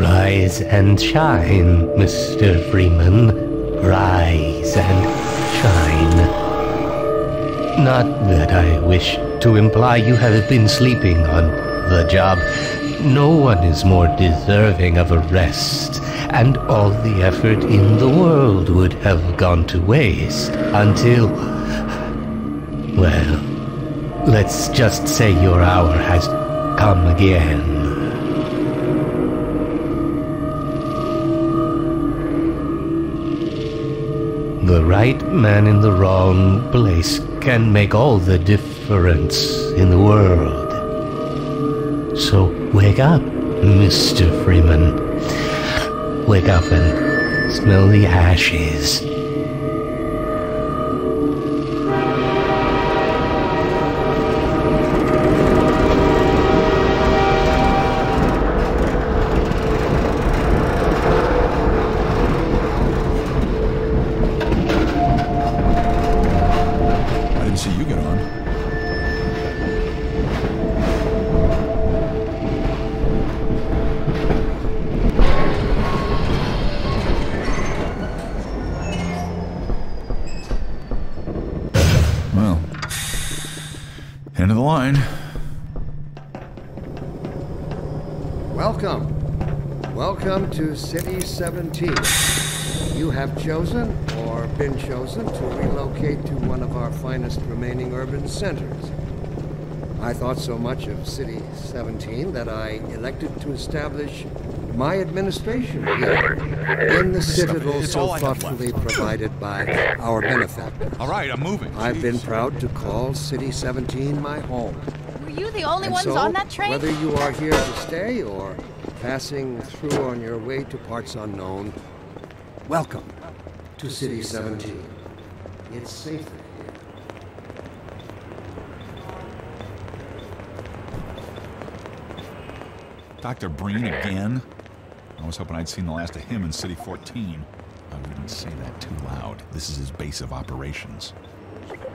Rise and shine, Mr. Freeman. Rise and shine. Not that I wish to imply you have been sleeping on the job. No one is more deserving of a rest, and all the effort in the world would have gone to waste until... well, let's just say your hour has come again. The right man in the wrong place can make all the difference in the world. So wake up, Mr. Freeman. Wake up and smell the ashes. To City 17. You have chosen, or been chosen, to relocate to one of our finest remaining urban centers. I thought so much of City 17 that I elected to establish my administration here in the citadel so thoughtfully provided by our benefactors. All right, I'm moving. I've been proud to call City 17 my home. Were you the only ones on that train? Whether you are here to stay or passing through on your way to parts unknown, welcome to City 17. It's safer here. Dr. Breen again? I was hoping I'd seen the last of him in City 14. I wouldn't say that too loud. This is his base of operations. Local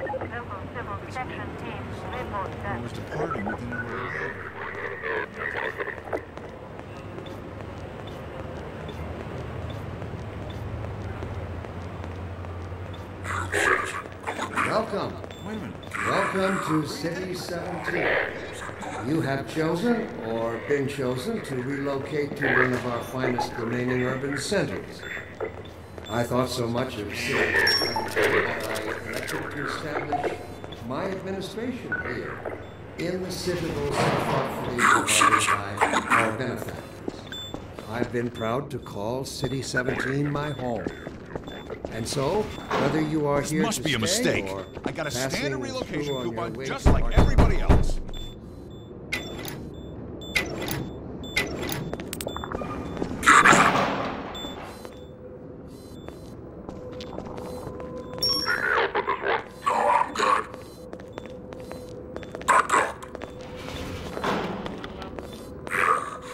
Civil Protection teams report that... was departing within the world. Welcome. Wait a minute. Welcome to City 17. You have chosen, or been chosen, to relocate to one of our finest remaining urban centers. I thought so much of City 17 that I elected to establish my administration here in the citadel so thoughtfully provided by our benefactors. I've been proud to call City 17 my home. And so, whether you are here to stay or I got a standard relocation coupon just like everybody else.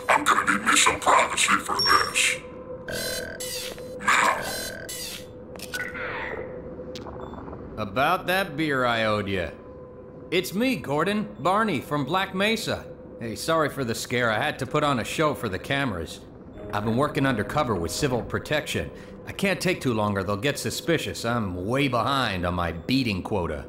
I'm gonna need me some privacy for this. About that beer I owed you. It's me, Gordon, Barney from Black Mesa. Hey, sorry for the scare. I had to put on a show for the cameras. I've been working undercover with Civil Protection. I can't take too long or they'll get suspicious. I'm way behind on my beating quota.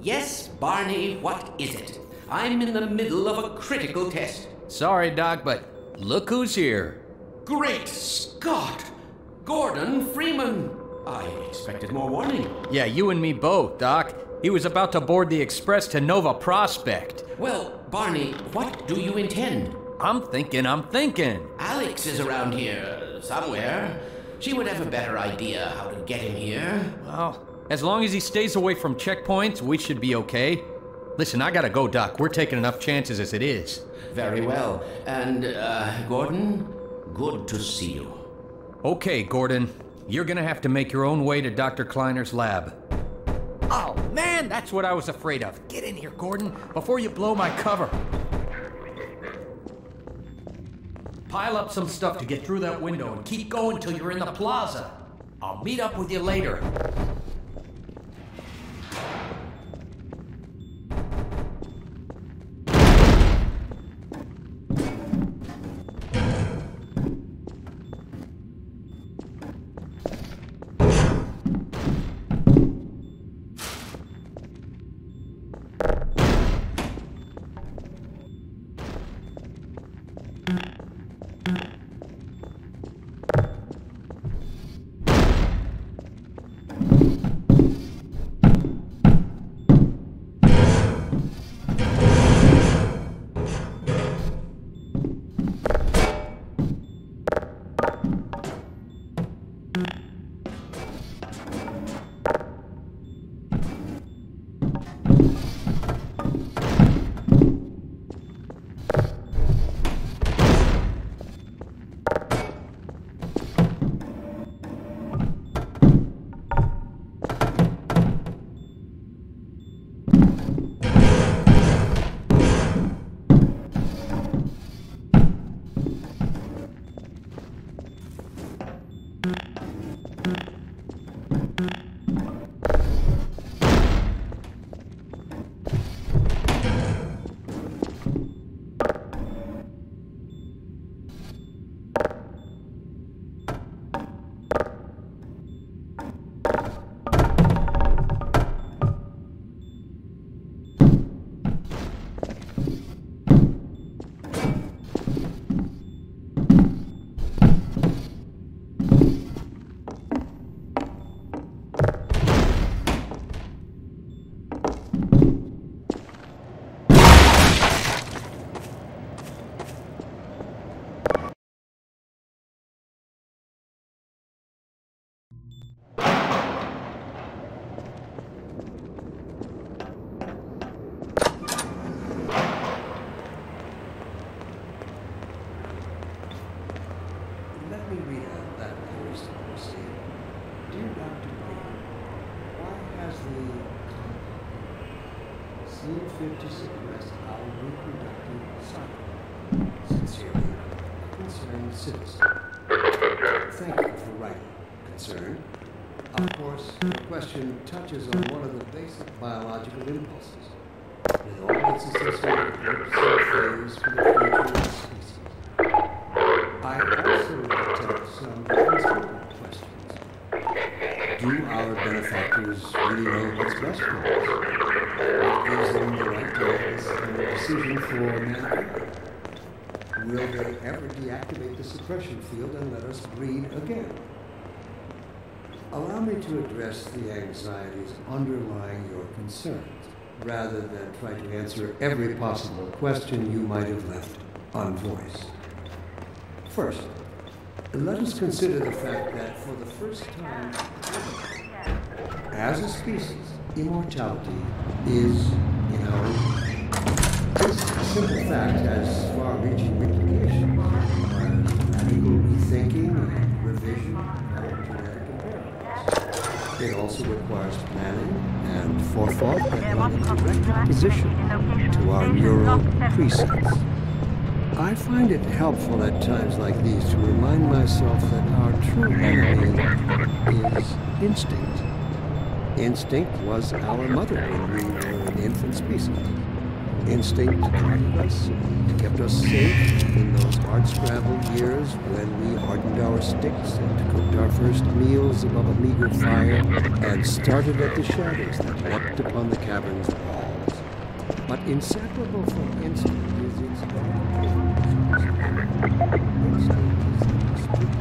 Yes, Barney, what is it? I'm in the middle of a critical test. Sorry, Doc, but look who's here. Great Scott! Gordon Freeman! I expected more warning. Yeah, you and me both, Doc. He was about to board the express to Nova Prospect. Well, Barney, what do you intend? I'm thinking. Alyx is around here, somewhere. She would have a better idea how to get him here. Well, as long as he stays away from checkpoints, we should be okay. Listen, I gotta go, Doc. We're taking enough chances as it is. Very well. And, Gordon, good to see you. Okay, Gordon. You're gonna have to make your own way to Dr. Kleiner's lab. Oh, man, that's what I was afraid of. Get in here, Gordon, before you blow my cover. Pile up some stuff to get through that window and keep going till you're in the plaza. I'll meet up with you later. seemed to suppress our reproductive cycle. Sincerely, a concerned citizen. Thank you for writing, concerned. Of course, the question touches on one of the basic biological impulses. With all its associated purposes for the future of the species. I also detect some unspoken questions. Do our benefactors really know what's best for us? What gives them the right to make this kind of decision for mankind? Will they ever deactivate the suppression field and let us breed again? Allow me to address the anxieties underlying your concerns, rather than try to answer every possible question you might have left unvoiced. First, let us consider the fact that for the first time, as a species, immortality is in our own. This simple fact has far-reaching implications on radical rethinking and revision of genetic imperatives. It also requires planning and forethought that run in direct position to our neural precepts. I find it helpful at times like these to remind myself that our true enemy is instinct. Instinct was our mother when we were an infant species. Instinct guided us, kept us safe in those hard-scrabbled years when we hardened our sticks and cooked our first meals above a meager fire and started at the shadows that leapt upon the cavern's walls. But inseparable from instinct is its own. Instinct is the unspeakable.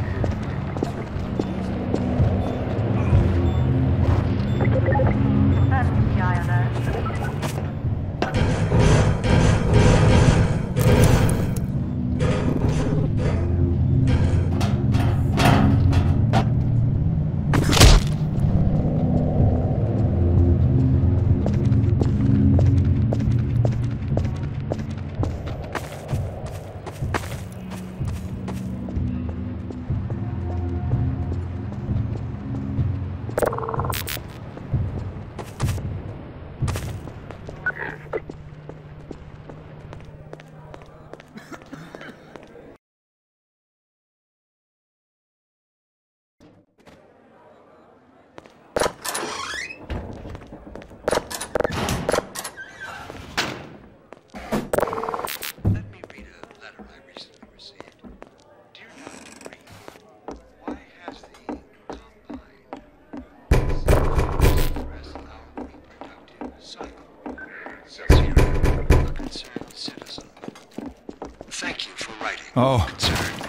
Oh,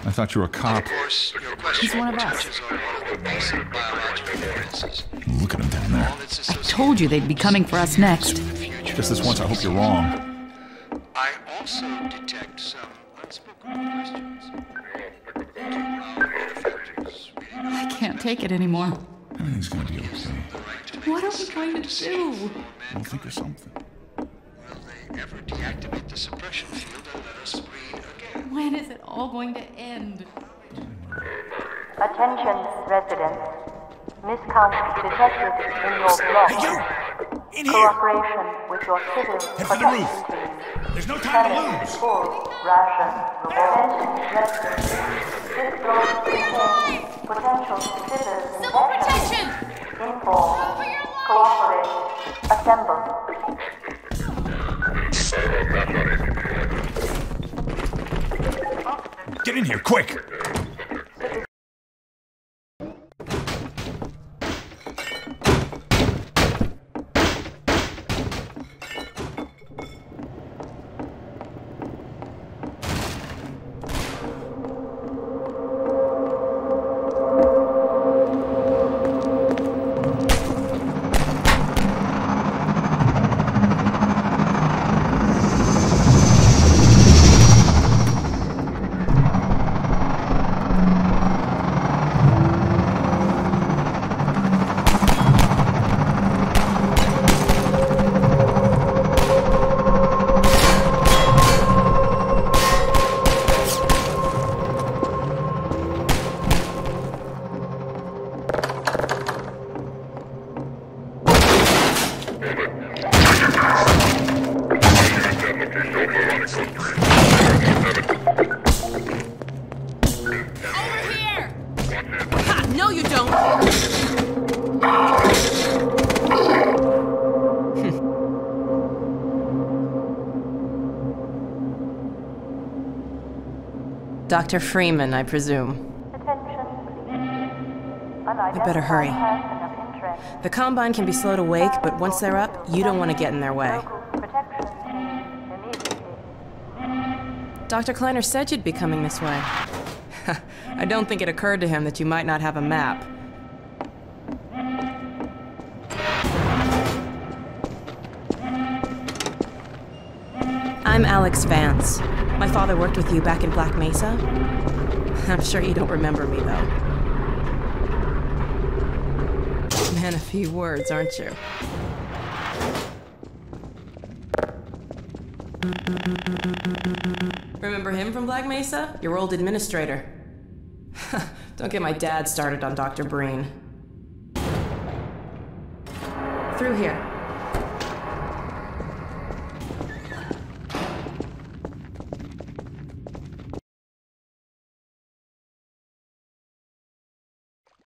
I thought you were a cop. He's one of us. Look at him down there. I told you they'd be coming for us next. Just this once, I hope you're wrong. I also detect some unspoken questions. I can't take it anymore. Everything's gonna be okay. What are we going to do? I'll think of something. Will they ever deactivate the suppression field and let us breed? When is it all going to end? Attention, residents. Misconduct detected in your block. Hey, in cooperation here. With your civil protection team. There's no time to lose. Full ration reward. Residents. This block contains potential citizens. Civil protection. Inform. Cooperate. Assemble. Get in here, quick! Dr. Freeman, I presume. I better hurry. The Combine can be slow to wake, but once they're up, you don't want to get in their way. Dr. Kleiner said you'd be coming this way. I don't think it occurred to him that you might not have a map. I'm Alyx Vance. My father worked with you back in Black Mesa. I'm sure you don't remember me, though. Man of few words, aren't you? Remember him from Black Mesa? Your old administrator. Don't get my dad started on Dr. Breen. Through here.